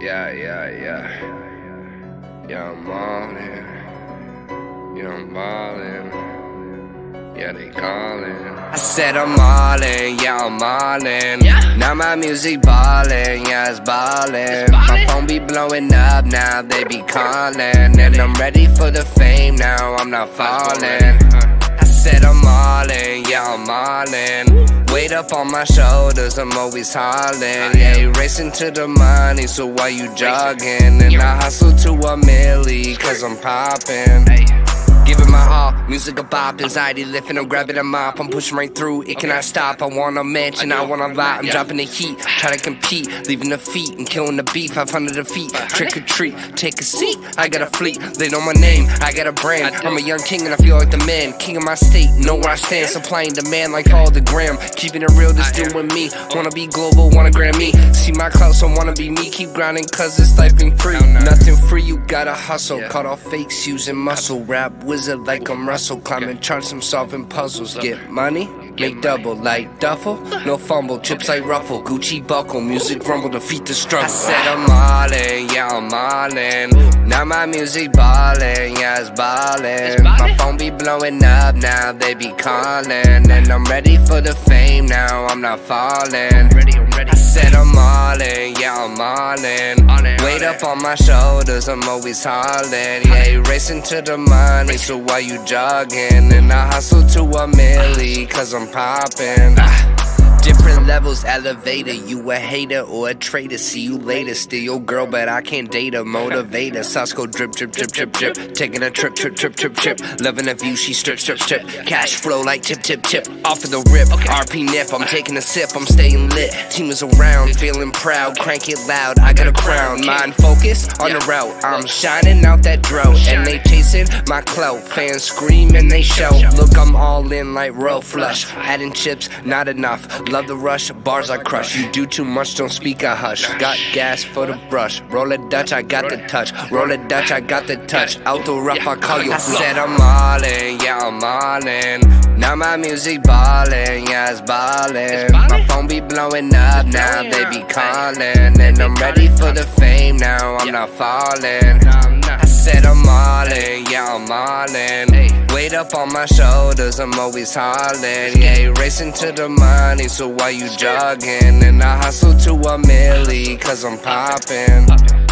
Yeah. Yeah, I'm ballin'. Yeah, they callin'. I said I'm all in, yeah, I'm all in. Yeah. Now my music ballin', yeah, it's ballin'. My phone be blowing up now, they be callin'. And I'm ready for the fame now, I'm not fallin'. I said I'm all in, yeah, I'm all in. Weight up on my shoulders, I'm always hollin'. Yeah, racing to the money, so why you joggin'? And I hustle to a milli, cause I'm poppin'. Giving my all, music a bop, anxiety lifting, I'm grabbing a mop, I'm pushing right through, it cannot stop. I want a mansion, I want a lot, I'm dropping the heat, trying to compete, leaving the feet, and killing the beat, 500 the feet, trick or treat, take a seat, I got a fleet, they know my name, I got a brand, I'm a young king and I feel like the man, king of my state, know where I stand, supplying demand like all the gram, keeping it real, this deal with me, wanna be global, wanna Grammy, see my clout, so wanna be me, keep grinding cause this life ain't free, nothing free, you gotta hustle, cut off fakes, using muscle, rap with wizard like I'm Russell, climbing charts, I'm solving puzzles. Get money, make double like duffel, no fumble, chips like ruffle, Gucci buckle, music rumble, defeat the struggle. I said I'm all in, yeah, I'm all in. Now my music ballin', yeah, it's ballin'. My phone be blowing up now, they be callin'. And I'm ready for the fame now, I'm not fallin'. I said I'm all in, yeah, I'm all in. Weight up on my shoulders, I'm always hollin'. Yeah, racing to the money, so why you joggin'? And I hustle to a milli, cause I'm poppin'. Different levels, elevator, you a hater or a traitor, see you later, steal your girl but I can't date her, motivator, Sasko drip, drip, drip, drip, drip, taking a trip, trip, trip, trip, trip, loving the view, she strip, strip, strip, cash flow like tip, tip, tip, off of the rip, RP nip, I'm taking a sip, I'm staying lit, team is around, feeling proud, crank it loud, I got a crown, mind focused on the route, I'm shining out that drought, and they chasing my clout, fans scream and they shout, look I'm all in like row flush, adding chips, not enough, love the rush, bars I crush. You do too much, don't speak, I hush. Got gas for the brush. Roll a Dutch, I got the touch. Roll a Dutch, I got the touch. Out the rough, I call you bluff. I said I'm all in, yeah, I'm all in. Now my music ballin', yeah, it's ballin'. My phone be blowing up now, they be callin'. And I'm ready for the fame now, I'm not fallin'. I said I'm all in, yeah, I'm all in. Weight up on my shoulders, I'm always hollin'. Yeah, racing to the money, so why you joggin'? And I hustle to a milli, cause I'm poppin'.